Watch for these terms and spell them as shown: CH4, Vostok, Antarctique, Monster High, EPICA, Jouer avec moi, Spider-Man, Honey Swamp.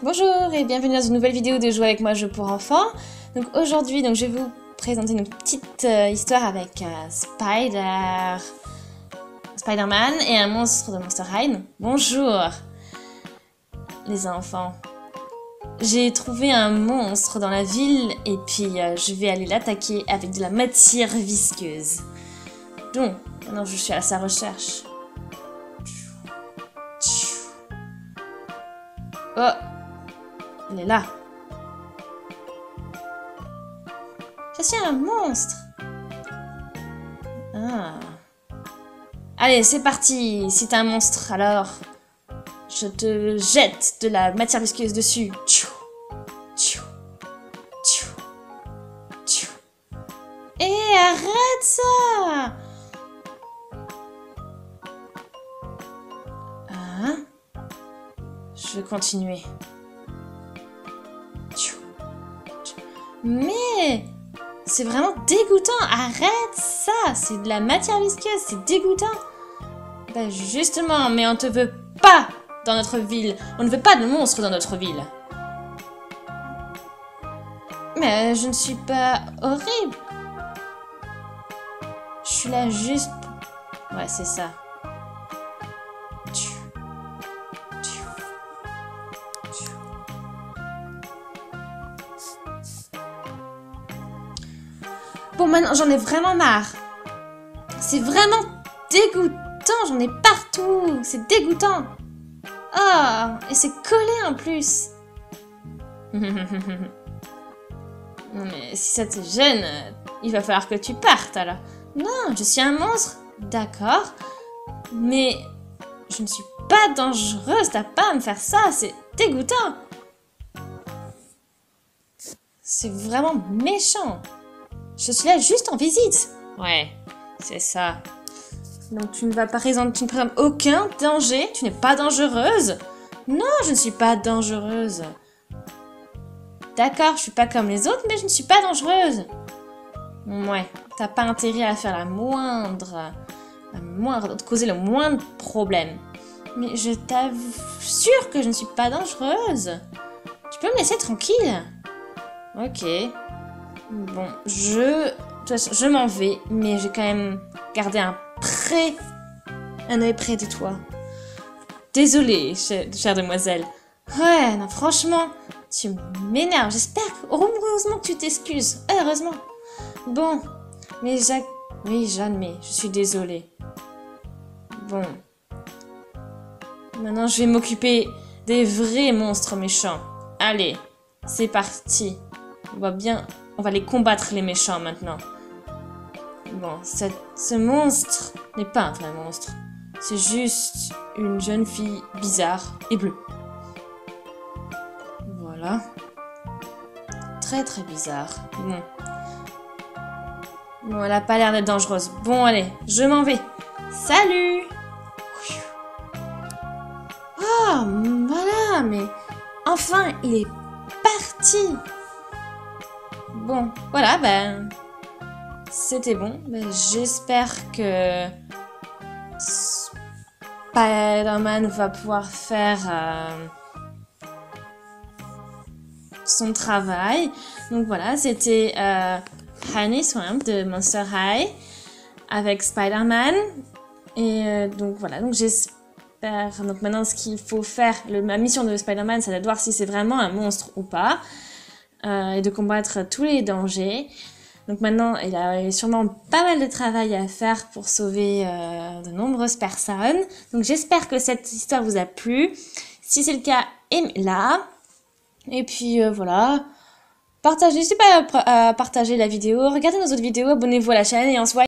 Bonjour et bienvenue dans une nouvelle vidéo de Jouer avec moi, jeu pour enfants. Donc aujourd'hui, je vais vous présenter une petite histoire avec Spider-Man et un monstre de Monster High. Bonjour les enfants. J'ai trouvé un monstre dans la ville et puis je vais aller l'attaquer avec de la matière visqueuse. Donc, maintenant je suis à sa recherche. Oh, il est là. Je suis un monstre. Ah. Allez, c'est parti. Si t'es un monstre, alors je te jette de la matière visqueuse dessus. Eh, arrête ça! Je vais continuer. Mais c'est vraiment dégoûtant. Arrête ça. C'est de la matière visqueuse. C'est dégoûtant. Bah justement, mais on te veut pas dans notre ville. On ne veut pas de monstres dans notre ville. Mais je ne suis pas horrible. Je suis là juste... Ouais, c'est ça. Bon, maintenant, j'en ai vraiment marre. C'est vraiment dégoûtant. J'en ai partout. C'est dégoûtant. Oh, et c'est collé en plus. Non, mais si ça te gêne, il va falloir que tu partes, alors. Non, je suis un monstre. D'accord. Mais je ne suis pas dangereuse. T'as pas à me faire ça. C'est dégoûtant. C'est vraiment méchant. Je suis là juste en visite. Ouais, c'est ça. Donc tu ne vas pas présenter aucun danger. Tu n'es pas dangereuse. Non, je ne suis pas dangereuse. D'accord, je suis pas comme les autres, mais je ne suis pas dangereuse. Ouais, t'as pas intérêt à faire la moindre, de causer le moindre problème. Mais je t'assure que je ne suis pas dangereuse. Tu peux me laisser tranquille. Ok. Bon, je m'en vais, mais j'ai quand même gardé un œil près de toi. Désolée, chère demoiselle. Ouais, non, franchement, tu m'énerves. J'espère heureusement que tu t'excuses. Heureusement. Bon, mais j'admets, je suis désolée. Bon. Maintenant, je vais m'occuper des vrais monstres méchants. Allez, c'est parti. On va bien... On va les combattre, les méchants, maintenant. Bon, ce monstre n'est pas un vrai monstre. C'est juste une jeune fille bizarre et bleue. Voilà. Très, très bizarre. Bon. Bon, elle a pas l'air d'être dangereuse. Bon, allez, je m'en vais. Salut! Oh, voilà, mais... Enfin, il est parti! Bon, voilà, ben, c'était bon. J'espère que Spider-Man va pouvoir faire son travail. Donc voilà, c'était Honey Swamp de Monster High avec Spider-Man. Et donc voilà, donc j'espère... Donc maintenant, ce qu'il faut faire, ma mission de Spider-Man, c'est de voir si c'est vraiment un monstre ou pas. Et de combattre tous les dangers. Donc maintenant, il a sûrement pas mal de travail à faire pour sauver de nombreuses personnes. Donc j'espère que cette histoire vous a plu. Si c'est le cas, aimez-la. Et puis voilà. Partagez, n'hésitez pas à partager la vidéo. Regardez nos autres vidéos, abonnez-vous à la chaîne et on se voit.